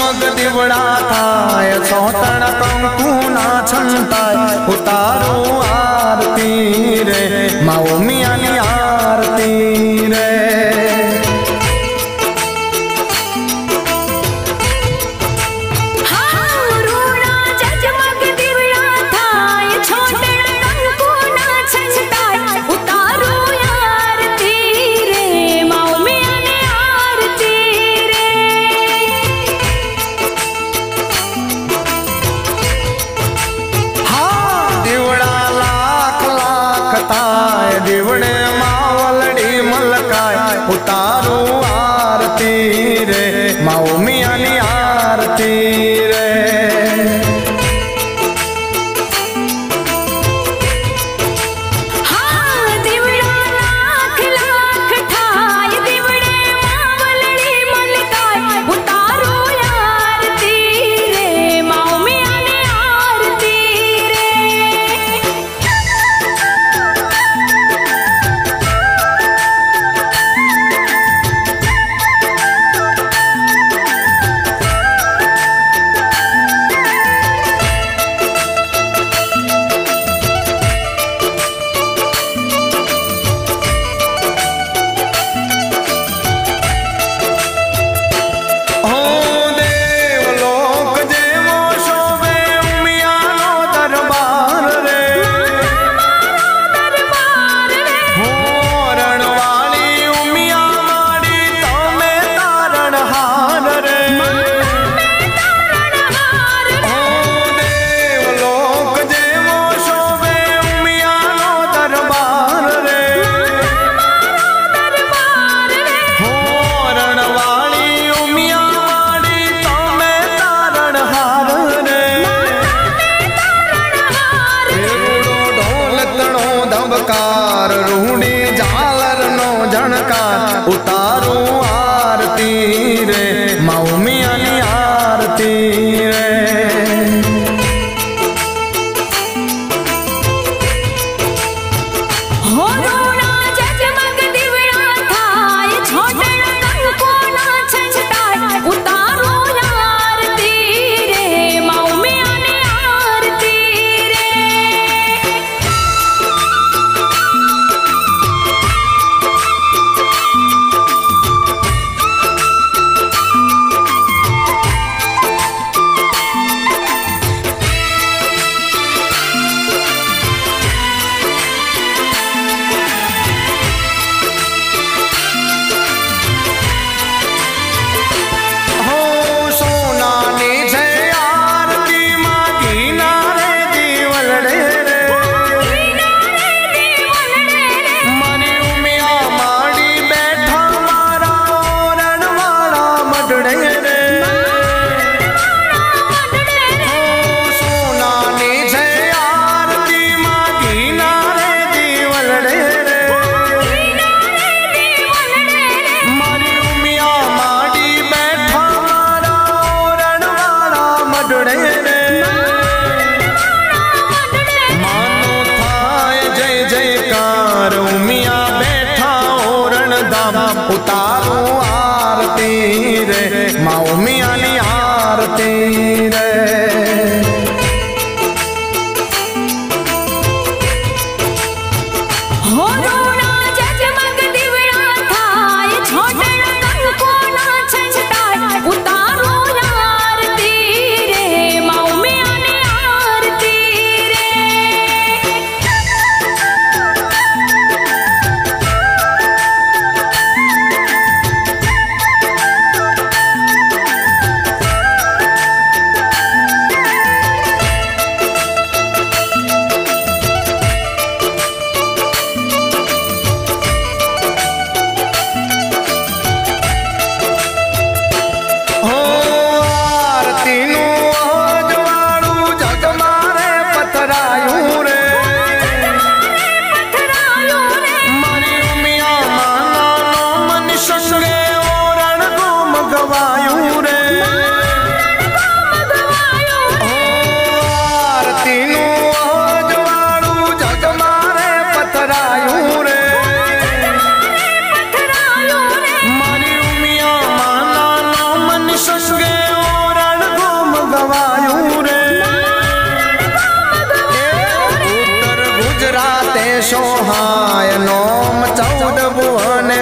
चमक दिवड़ा थाय सौतण कंकुना छंताय उतारो आरती रे माओ मिया आरती रे।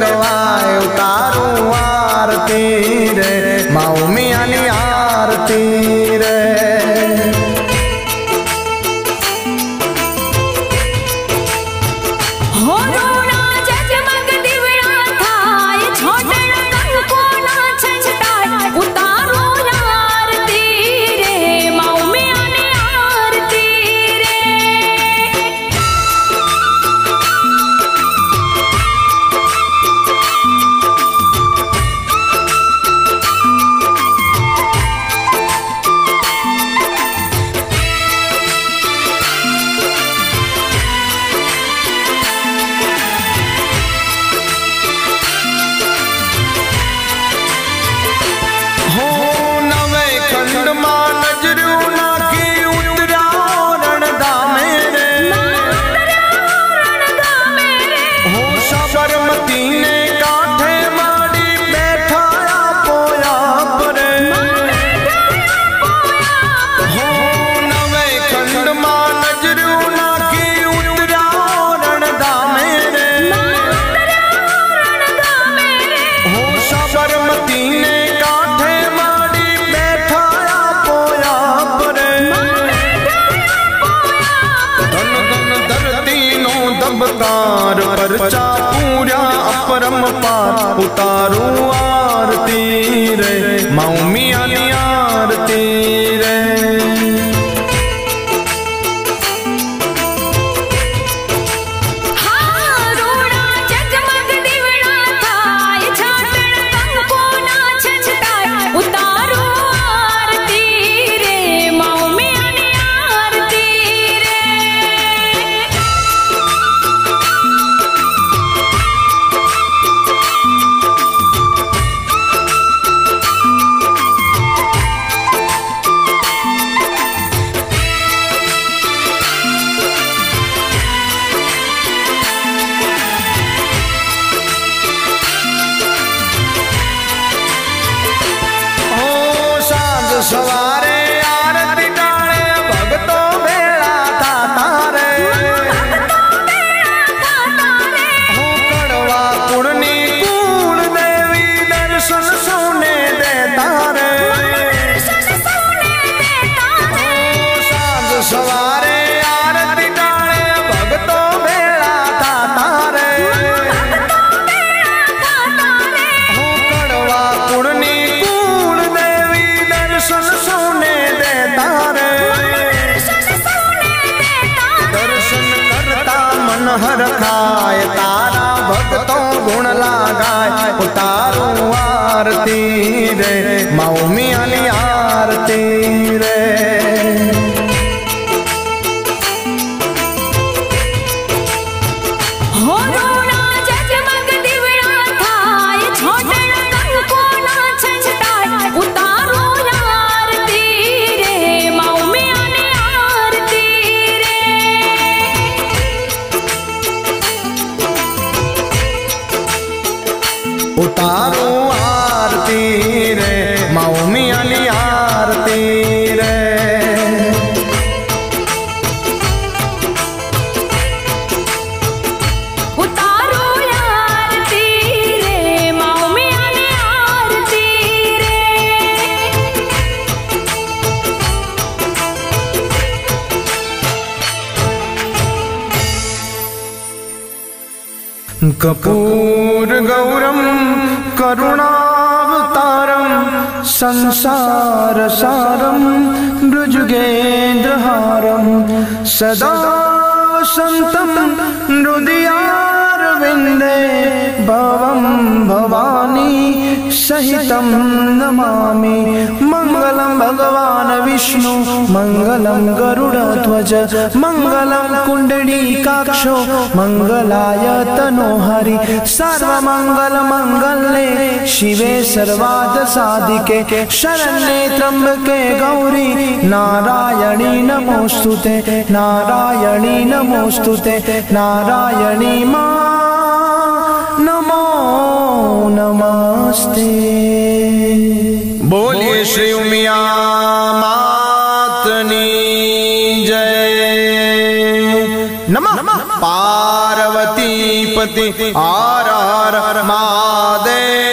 गवाए उतारूं आरती रे माऊ मियां नी आरती रे। उतारूं आरती रे माऊ मियां नी आरती रे। हर खाए तारा भक्तों गुण लगाए उतारूं आरती रे माऊ मियां नी आरती रे। उतारूं आरती रे माऊ मियां नी आरती रे। उतारूं आरती रे माऊ मियां नी आरती रे। कपूर गौरम करुणावतारम संसार सारम बृजगेंद्रहारम सदा संतम हृदयारविंदे भवम भवानी सहितम नमामि। मंगलम भगवान विष्णु मंगलम गरुड़ध्वज मंगलम कुंडलीकाक्षो मंगलाय तनोहरि। सर्वमंगल मंगले शिवे सर्वार्थ साधिके शरण्ये त्र्यंबके गौरी नारायणी नमोस्तुते नारायणी नमोस्तुते नारायणी मां नमो नमस्ते। बोलिए श्री उमिया मातनी जय। नमः पार्वती पति मते आर आर मादे।